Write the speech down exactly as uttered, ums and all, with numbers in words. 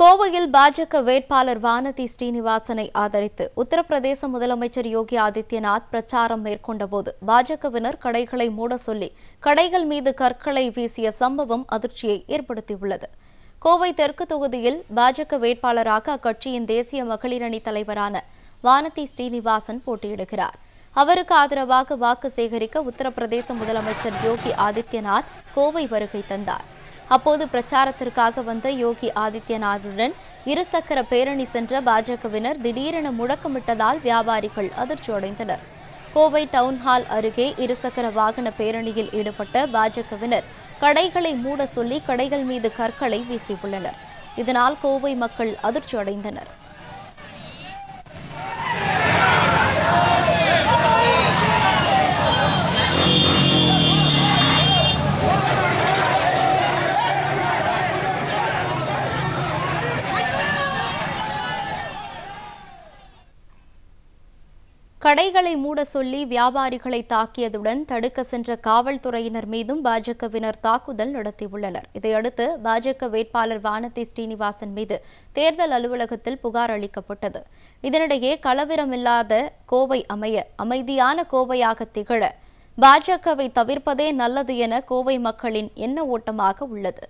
கோவையில் பாஜக வேட்பாளர் வானதி ஸ்ரீனிவாசனை ஆதரித்து உத்தரப்பிரதேச முதலமைச்சர் யோகி ஆதித்யநாத் பிரச்சாரம் மேற்கொண்டபோது பாஜகவினர் கடைகளை மூட சொல்லி கடைகள் மீது கற்களை வீசிய சம்பவம் அதிர்ச்சியை ஏற்படுத்தியுள்ளது. கோவை தெற்கு தொகுதியில் பாஜக வேட்பாளராக அக்கட்சியின் தேசிய மகளிர் அணி தலைவரான வானதி ஸ்ரீனிவாசன் போட்டியிடுகிறார். அவருக்கு ஆதரவாக வாக்கு சேகரிக்க உத்தரப்பிரதேச முதலமைச்சர் யோகி ஆதித்யநாத் கோவை வருகை தந்தார். அப்போது பிரச்சாரத்திற்காக வந்த யோகி ஆதித்யநாத்துடன் இருசக்கர பேரணி சென்ற பாஜகவினர் திடீரென முழக்கமிட்டதால் வியாபாரிகள் அதிர்ச்சியடைந்தனர். கோவை டவுன்ஹால் அருகே இருசக்கர வாகன பேரணியில் ஈடுபட்ட பாஜகவினர் கடைகளை மூட சொல்லி கடைகள் மீது கற்களை வீசியுள்ளனர். இதனால் கோவை மக்கள் அதிர்ச்சியடைந்தனர். கடைகளை மூட சொல்லி வியாபாரிகளை தாக்கியதுடன் தடுக்க சென்ற காவல்துறையினர் மீதும் பாஜகவினர் தாக்குதல் நடத்தியுள்ளனர். இதையடுத்து பாஜக வேட்பாளர் வானதி ஸ்ரீனிவாசன் மீது தேர்தல் அலுவலகத்தில் புகார் அளிக்கப்பட்டது. இதனிடையே கலவரமில்லாத கோவை அமைய அமைதியான கோவையாக திகழ பாஜகவை தவிர்ப்பதே நல்லது என கோவை மக்களின் எண்ண ஓட்டமாக உள்ளது.